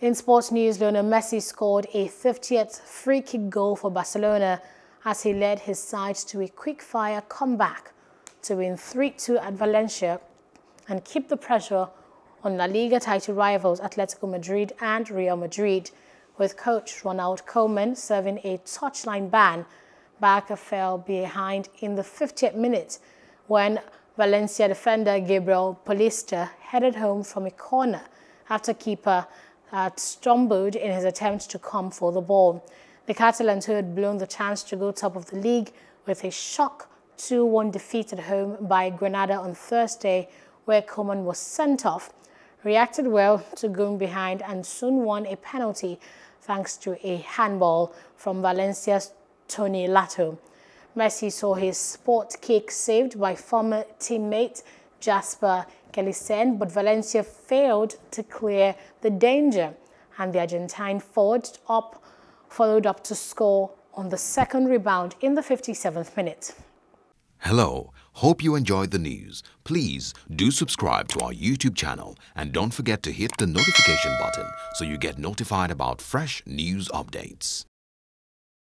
In sports news, Lionel Messi scored a 50th free-kick goal for Barcelona as he led his side to a quick-fire comeback to win 3-2 at Valencia and keep the pressure on La Liga title rivals Atletico Madrid and Real Madrid, with coach Ronald Koeman serving a touchline ban. Barca fell behind in the 50th minute when Valencia defender Gabriel Paulista headed home from a corner after keeper stumbled in his attempt to come for the ball. The Catalans, who had blown the chance to go top of the league with a shock 2-1 defeat at home by Granada on Thursday, where Koeman was sent off, reacted well to going behind and soon won a penalty thanks to a handball from Valencia's Toni Lato. Messi saw his spot kick saved by former teammate Jasper Kelesen, but Valencia failed to clear the danger, and the Argentine followed up to score on the second rebound in the 57th minute. Hello, hope you enjoyed the news. Please do subscribe to our YouTube channel and don't forget to hit the notification button so you get notified about fresh news updates.